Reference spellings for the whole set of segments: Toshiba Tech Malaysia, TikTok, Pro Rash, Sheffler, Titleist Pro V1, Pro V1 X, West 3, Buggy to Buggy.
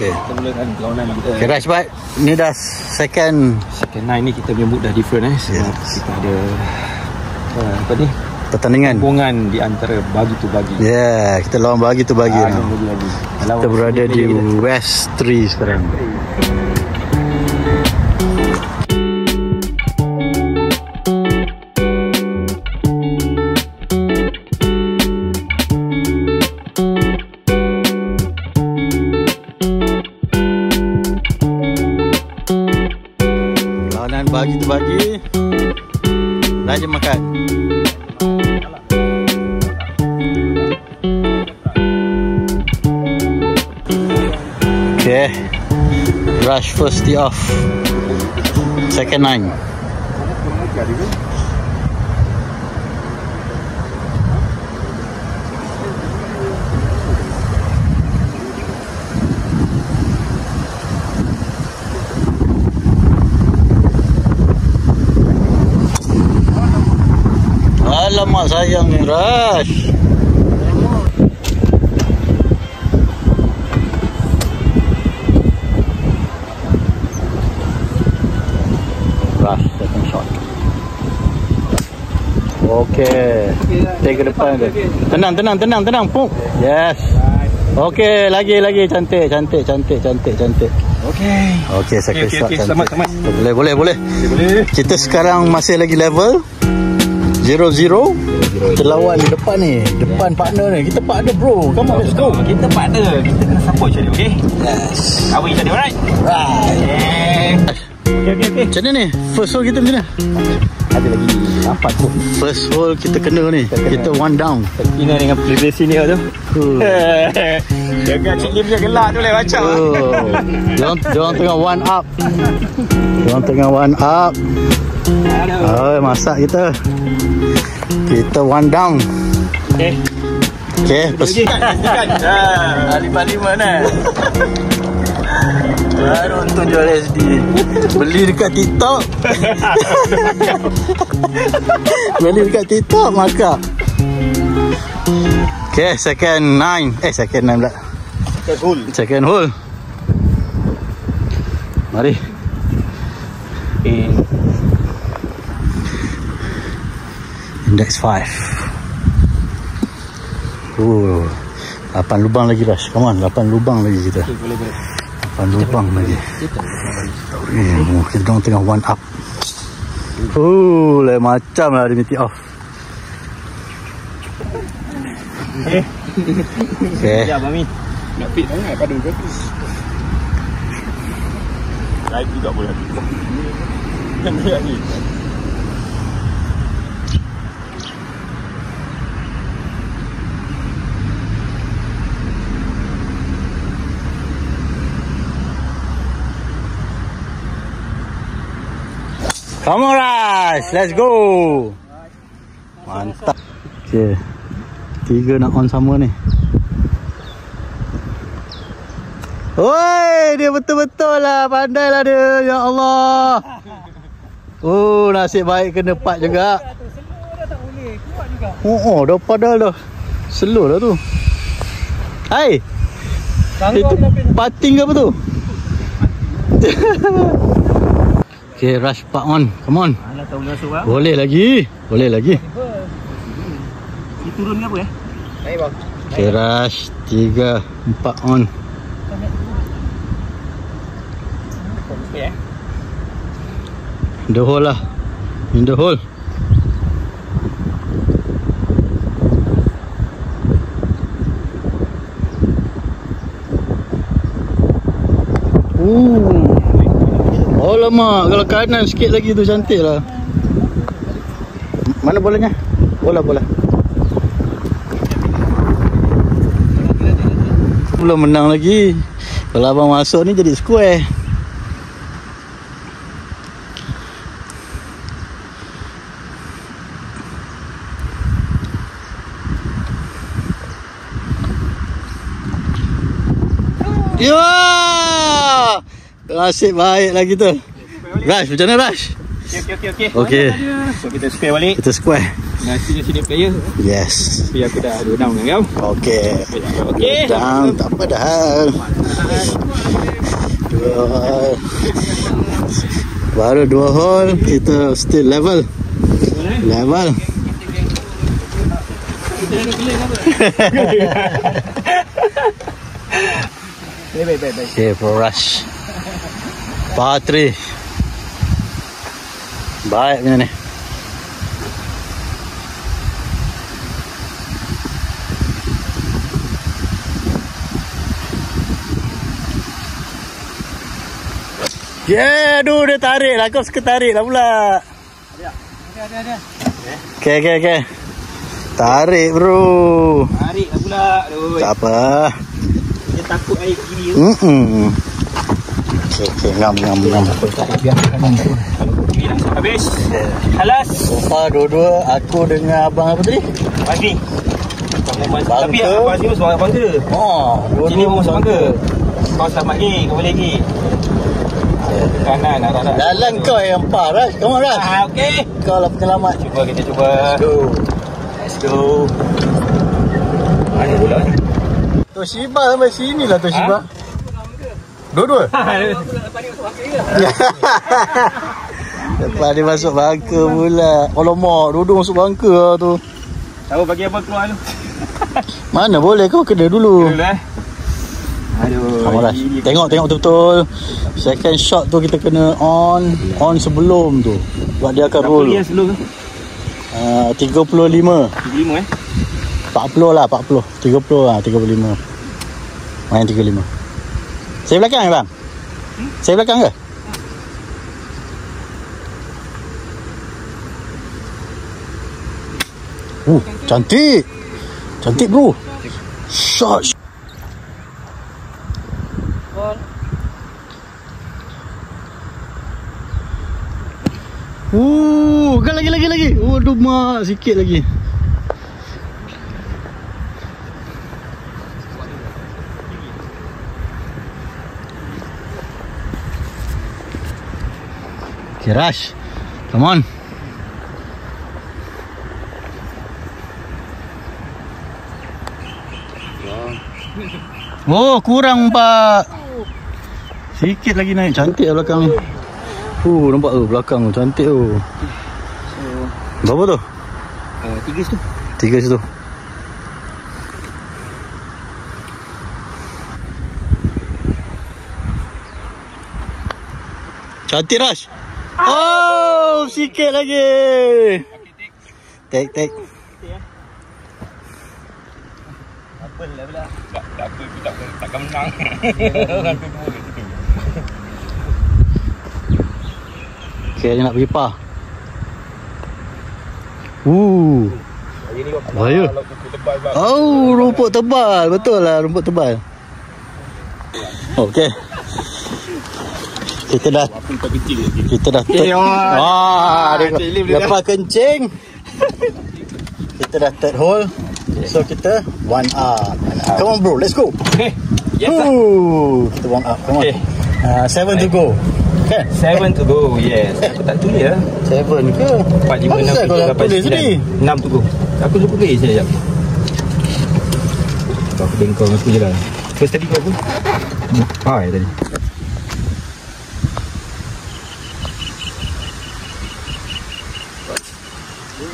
Okay, kita mula kan perlawanan kita. Okay, Rashbad, ni dah second night ni kita punya mood dah different sebab kita ada apa ni, pertandingan hubungan di antara bagi tu bagi. Yeah, kita lawan bagi tu bagi. Kita berada di West 3 sekarang. Lawanan bagi tu bagi. Raja makan. Okay, rush first tee off, second nine. Alamak, sayang ni rush. Okey, take ke depan tu. Tenang. Puk. Yes. Okey, lagi. Cantik. Okey, sakit shot cantik. Selamat. Boleh. Kita sekarang masih lagi level 0-0. Kita lawan di depan ni. Depan partner ni. Kita partner, bro. Come on, let's go. Kita partner. Kita kena support je, okey? Yes. Awak jadi alright. Okey. Macam mana ni? First hole kita macam mana? Ada lagi 4 hole. First hole kita kena ni. Kita one down. Terkena dengan privacy ni tu. Jaga cik Lim punya gelak tu boleh macam. Diorang tengah one up. Oh, masak kita. Kita one down. Okay. Bukan. Lima ni. Baru untuk jual SD. Beli dekat TikTok. Markup. Okay, second 9 pula. Second hole. Mari. Index 5. 8 lubang lagi, Rash. Come on, 8 lubang lagi kita. Okay, boleh. Lubang lagi. Kita dorang tengah one up. Lain macam lah dia meet off. Sekejap, Mami. Nak fit sangat pada muka tu. Lain juga boleh. Kan boleh lagi. Come on, Raj, let's go. Mantap. Okay, 3 nak on sama ni. Oi, dia betul-betul lah. Pandai lah dia. Ya Allah. Nasib baik kena part juga. Dah padal dah. Slow dah tu. Hai, itu pating ke apa tu? Okay, rush part on. Come on. Boleh lagi. Dia turun ke apa? Naik bang. Okay, rush 3, 4 on. In the hole. Alamak, kalau kanan sikit lagi tu cantik lah. Mana bolanya? Bola. Belum menang lagi. Kalau abang masuk ni jadi square. Ya! Nasib baik lagi tu. Rush, macam mana Rush? Okey. So kita square balik. Kita square. Nasi sini player. Yes. Tapi aku dah go down dengan kau. Okey. Okey. Down tak apa dah. Baru 2 hole kita still level. Level. Okay, for rush par 3. Baik punya ni. Yeah, aduh dia tarik lah. Kau suka tarik lah pula. Ada. Okay. Tarik bro. Tarik lah pula. Aduh. Tak apa. Dia takut air kiri tu. Okay. Ngam. Habis. Halas. Sofa dua-dua. Aku dengan abang apa tadi? Pagi. Tapi abang tu seorang bangga. Oh, dua-dua pun bangga. Kau selamat ni. Kau boleh lagi. Kanan arah-arah. Dalam kau yang par lah. Come on lah. Okay. Kau lah penyelamat. Cuba kita cuba. Let's go. Go. Mana pula ni? Toshiba sampai sini lah Toshiba. Dua-dua? Lepas dia masuk bangka pula. Alamak, dua-dua masuk bangka lah tu. Tahu bagi apa keluar tu? Mana boleh, kau kena dulu. Aduh. Tengok betul-betul. Second shot tu kita kena on sebelum tu. Sebab dia akan roll. 35 40 lah 30 lah 35. Main 35. Saya belakang ke bang? Saya belakang ke? Cantik bro. Shot. Bukan lagi. Aduh mak, sikit lagi. Okay, rush. Come on. Oh, kurang pak. Sikit lagi naik. Cantik lah belakang ni. Nampak tu belakang tu cantik tu. Berapa tu? 3 situ. Cantik Rash. Oh, sikit lagi. Take. Apa lah pula? Takkan menang. Okay, dia nak pergi par. Bahaya. Rumput tebal. Betul lah, rumput tebal. Okay. Kita dah lepas kencing. Kita dah third hole. So kita one up. Come on bro, let's go. Okay. Kita one up. Come on. 7 to go. 7 to go, yes. Aku tak tulis lah. 7 ke? 4, 5, 6, 7, 8, 9, 6 to go. Aku suka tulis je sekejap. Aku bengkau dengan aku je lah. First tadi kau pun? Ya tadi.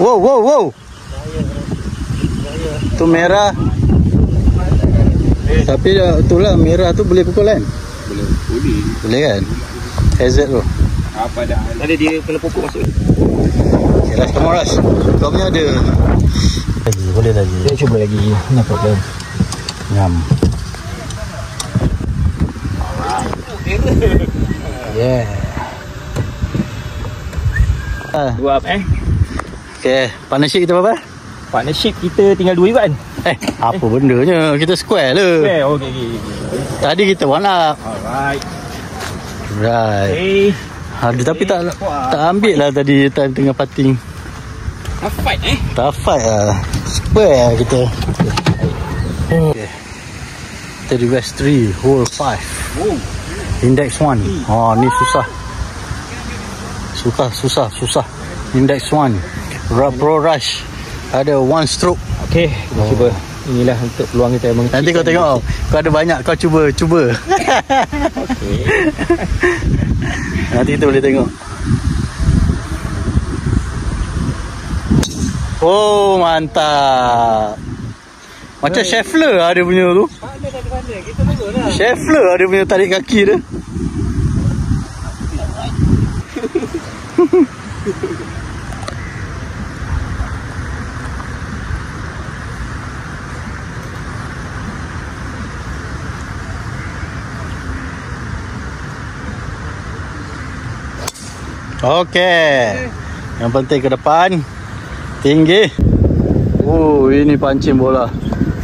Wow. Tu merah. Tapi itulah merah tu boleh pukul kan? Boleh kan? Hazard tu. Apa dah? Tadi dia kena pokok masuk. Okeylah, come on Rush. Kau punya ada. Boleh lagi. Saya cuba lagi. No problem. Ngam. Yeah. Dua up Okey, partnership kita berapa? Partnership kita tinggal 2 juga kan? Apa bendanya? Kita square le. Square, okey. Tadi kita one up. Alright. Aduh, tapi tak ambil lah tadi time tengah putting. Tak fight lah. Square lah kita. Okay. Kita di West 3, hole 5. Index 1. Ni susah. Susah. Index 1 Pro Rush ada one stroke. Okey, kita cuba. Inilah untuk peluang kita yang nanti kau tengok kau. Kau ada banyak, kau cuba. Okey. Nanti kita boleh tengok. Oh, mantap. Macam Sheffler ada punya tu. Sheffler ada punya tarik kaki dia. Okey. Yang penting ke depan. Tinggi. Oh, ini pancing bola.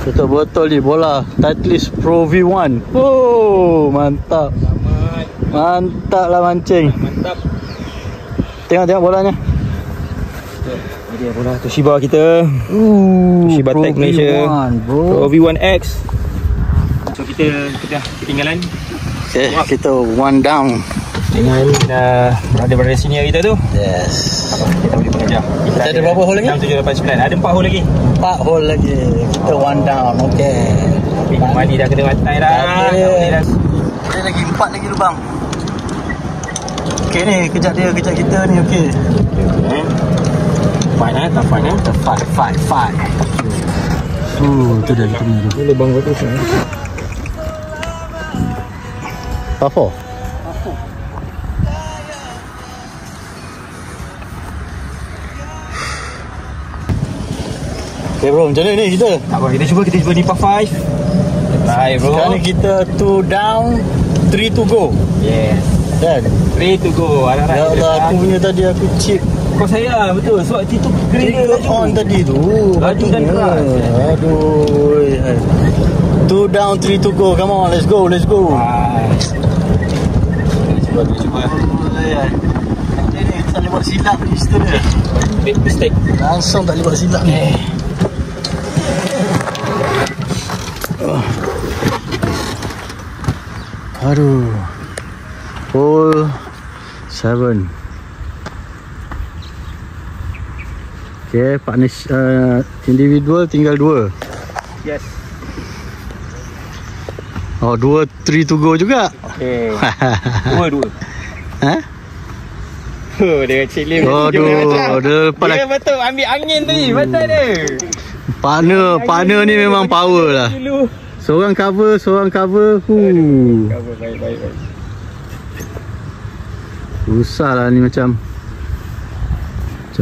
Betul-betul ni bola Titleist Pro V1. Oh, mantap. Mantap lah mancing. Mantap. Tengok bolanya. Dia bola Toshiba kita. Toshiba Tech Malaysia. Pro V1 X. So kita dah ketinggalan. Okay, kita one down. Dengan berada pada senior kita tu. Yes. Kita boleh bekerja. Kita ada berapa hole lagi? 6, 7, 8, 9. Ada 4 hole lagi. 4 hole lagi. Kita one down. Okey. Mali dah kena bantai dah. Ada lagi 4 lagi lubang. Okey ni, kejap dia, kejap kita ni. Okey. Fine. Tu dah kita ni. Ni lubang kat tu. Apa? Okay bro, macam mana ni kita? Tak apa, kita cuba di par 5. Baik bro. Sekarang ni kita 2 down, 3 to go. Yes. Dan 3 to go. Ya Allah, aku punya tadi aku chip. Kau saya lah, betul. Sebab itu green on tadi tu. Baju dan keras. Aduh. 2 down, 3 to go. Come on, let's go. Cuba. Macam ni, tak boleh buat silap ni. Big mistake. Langsung tak boleh buat silap ni. Aduh. Hole 7. Okay, partnership individual tinggal 2. Yes. Oh, 2, 3 to go juga. Okay. 2. Ha? Oh, dia cilim. Aduh, dia betul ambil angin tadi. Betul dia. Partner ni memang power lah. Seorang cover. Cover baik. Susah lah ni macam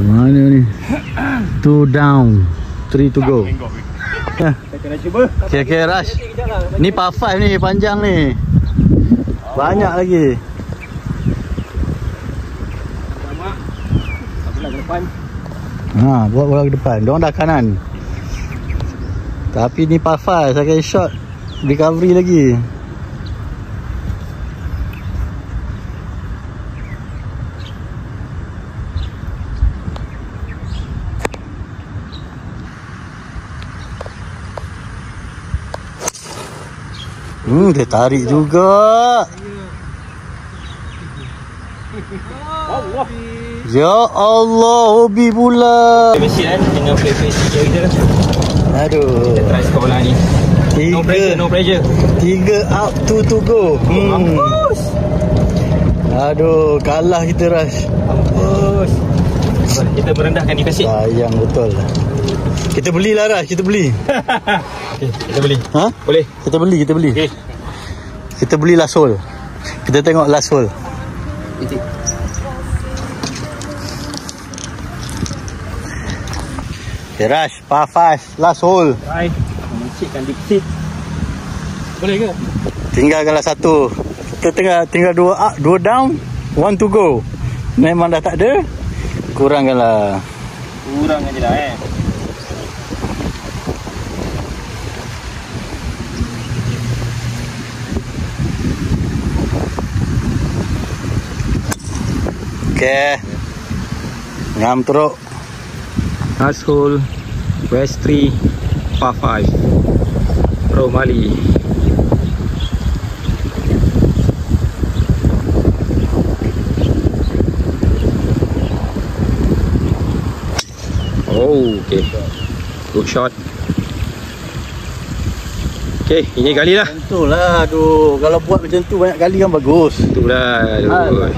mana ni. 2 down, 3 to go. Kita kena cuba. Okay, rush. Ni par 5 ni, panjang ni. Banyak lagi. Alamak. Bola ke depan. Buat bola ke depan. Diorang dah kanan. Tapi ni par 5, second shot recovery lagi. Dia tarik juga. Allah. Ya Allah, hobi pula. Mesin dengan face dia dah. Aduh. Kita try skor lah ni. 3, no pressure. 3 up, 2 to go. Mampus. Aduh, kalah kita rush. Mampus. Kita merendahkan di kasih. Sayang betul. Kita belilah rush, kita beli. Okay, kita beli. Ha? Boleh. Kita beli. Okay. Kita beli last hole. Kita tengok last hole. Okay, rush, par 5, last hole. Try mencikkan dikit. Boleh ke? Tinggalkanlah 1. Kita tinggal 2 up, 2 down, 1 to go. Memang dah tak ada. Kurangkan je lah Okay. Ngam teruk. Last hole, West 3, par 5, Pro Mali. Okay, good shot. Okay, ini gali lah. Tentu lah, aduh. Kalau buat macam tu banyak gali kan bagus. Itulah, aduh.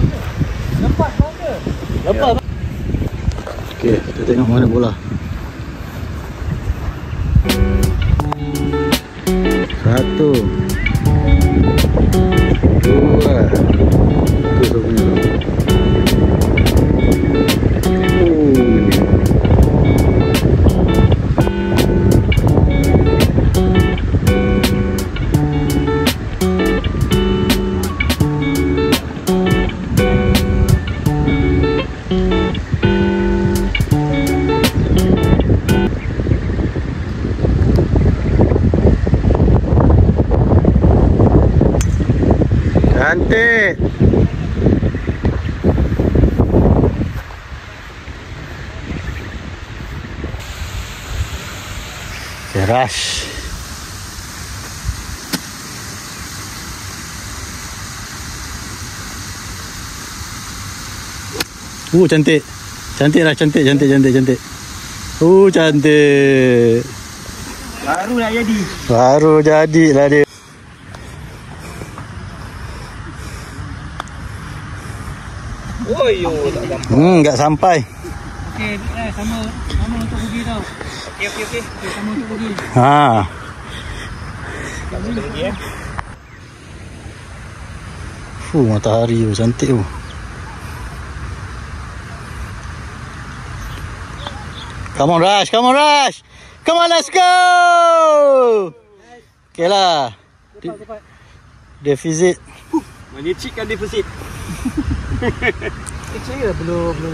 Lepas mana? Lepas ya. Okay, kita tengok mana bola. Satu, dua, itu punya. Cantik. Keras. Cantik. Cantiklah, cantik. Cantik. Baru nak jadi. Baru jadilah dia. Tak sampai. Okey, sama untuk pergi tau. Okey. Sama untuk pergi. Tak boleh pergi eh. Fuh, matahari tu cantik tu. Come on rush. Come on, let's go. Okeylah. Cepat. Defisit. Menyicikkan defisit. Saya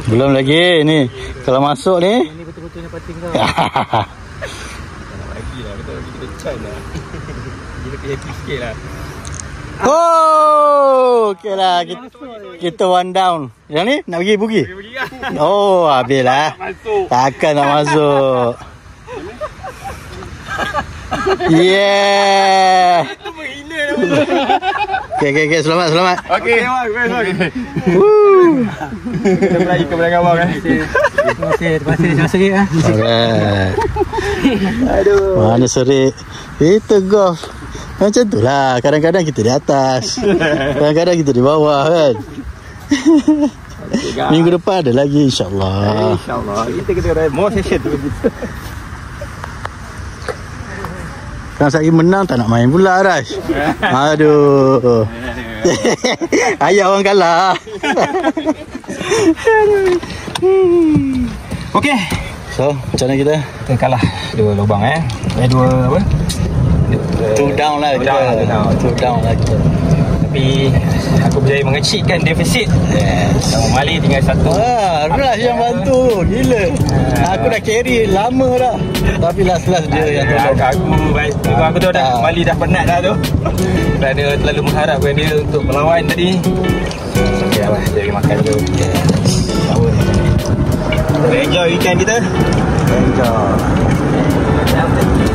belum lagi ni. Kalau masuk ni ini betul-betulnya pating kau. Bagilah kata kita cai lah. Kita happy sikitlah. Oh, okeylah kita one down. Yang ni nak pergi bugi. Oh, habislah. Takkan nak masuk. Yeah. Okay, selamat. Okay. Woo. Kita meraih kemenangan awal kan. Terima kasih, jangan serik lah. Aduh. Mana serik. Itu golf. Macam tu lah, kadang-kadang kita di atas. Kadang-kadang kita di bawah kan. Minggu depan ada lagi, insyaAllah. Kita kena more session tu. Kalau saya menang tak nak main pula, Rash. Aduh. Ayah orang kalah. Okey. So, macam mana kita kalah dua lubang eh. Dua apa? Two down lah kita. Two down lah kita. Tapi aku berjaya mengecilkan defisit. Yes. Sama Mali tinggal satu. Rash yang bantu. Gila. Aku dah carry lama dah. Tapi last dia yang tolong aku tu dah Mali dah penat dah tu. Kerana terlalu mengharapkan dia untuk melawan tadi. Okay lah, jadi makan tu. Enjoy weekend kita. Enjoy.